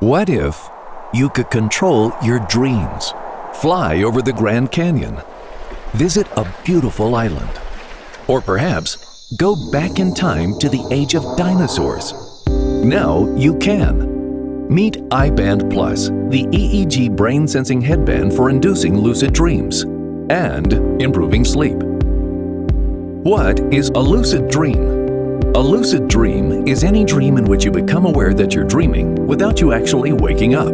What if you could control your dreams, fly over the Grand Canyon, visit a beautiful island, or perhaps go back in time to the age of dinosaurs? Now you can. Meet iBand Plus, the EEG brain-sensing headband for inducing lucid dreams and improving sleep. What is a lucid dream? A lucid dream is any dream in which you become aware that you're dreaming without you actually waking up.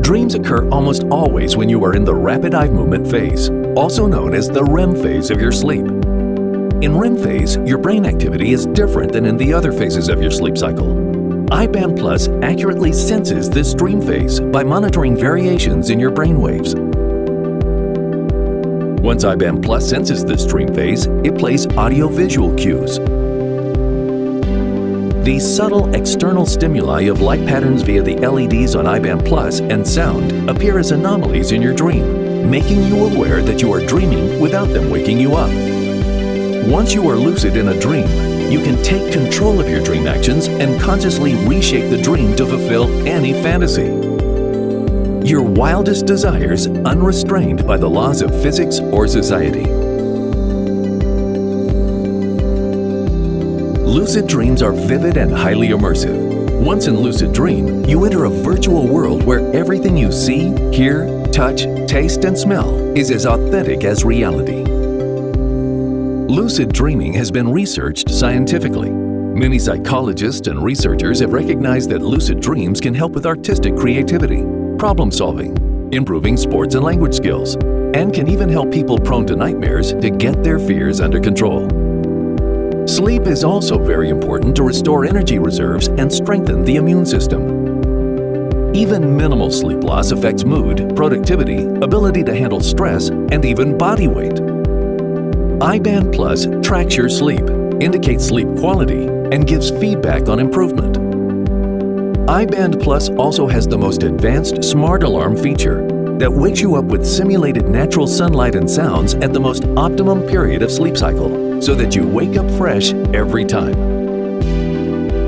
Dreams occur almost always when you are in the rapid eye movement phase, also known as the REM phase of your sleep. In REM phase, your brain activity is different than in the other phases of your sleep cycle. iBand Plus accurately senses this dream phase by monitoring variations in your brain waves. Once iBand Plus senses this dream phase, it plays audio-visual cues. The subtle external stimuli of light patterns via the LEDs on iBand Plus and sound appear as anomalies in your dream, making you aware that you are dreaming without them waking you up. Once you are lucid in a dream, you can take control of your dream actions and consciously reshape the dream to fulfill any fantasy. Your wildest desires, unrestrained by the laws of physics or society. Lucid dreams are vivid and highly immersive. Once in lucid dream, you enter a virtual world where everything you see, hear, touch, taste, and smell is as authentic as reality. Lucid dreaming has been researched scientifically. Many psychologists and researchers have recognized that lucid dreams can help with artistic creativity, problem solving, improving sports and language skills, and can even help people prone to nightmares to get their fears under control. Sleep is also very important to restore energy reserves and strengthen the immune system. Even minimal sleep loss affects mood, productivity, ability to handle stress, and even body weight. iBand Plus tracks your sleep, indicates sleep quality, and gives feedback on improvement. iBand Plus also has the most advanced smart alarm feature that wakes you up with simulated natural sunlight and sounds at the most optimum period of sleep cycle, so that you wake up fresh every time.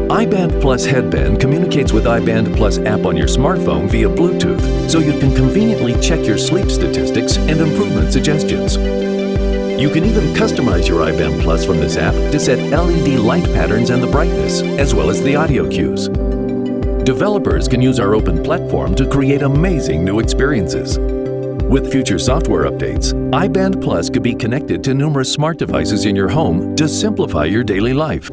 iBand Plus headband communicates with iBand Plus app on your smartphone via Bluetooth, so you can conveniently check your sleep statistics and improvement suggestions. You can even customize your iBand Plus from this app to set LED light patterns and the brightness, as well as the audio cues. Developers can use our open platform to create amazing new experiences. With future software updates, iBand Plus could be connected to numerous smart devices in your home to simplify your daily life.